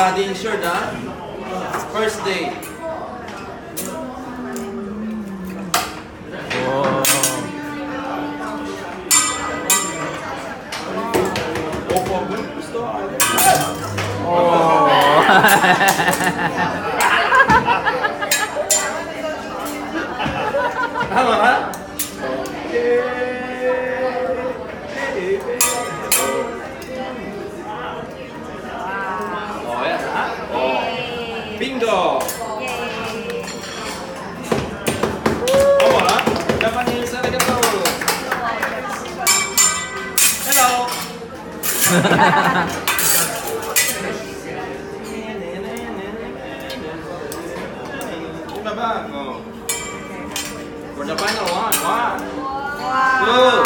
body insured, ha? First day. Tama ka? Oh, yan, ha? Oh. Bingo! Tama ka? Japanese arigato! Hello! Back. Oh. For the final one. Wow. Wow. Good.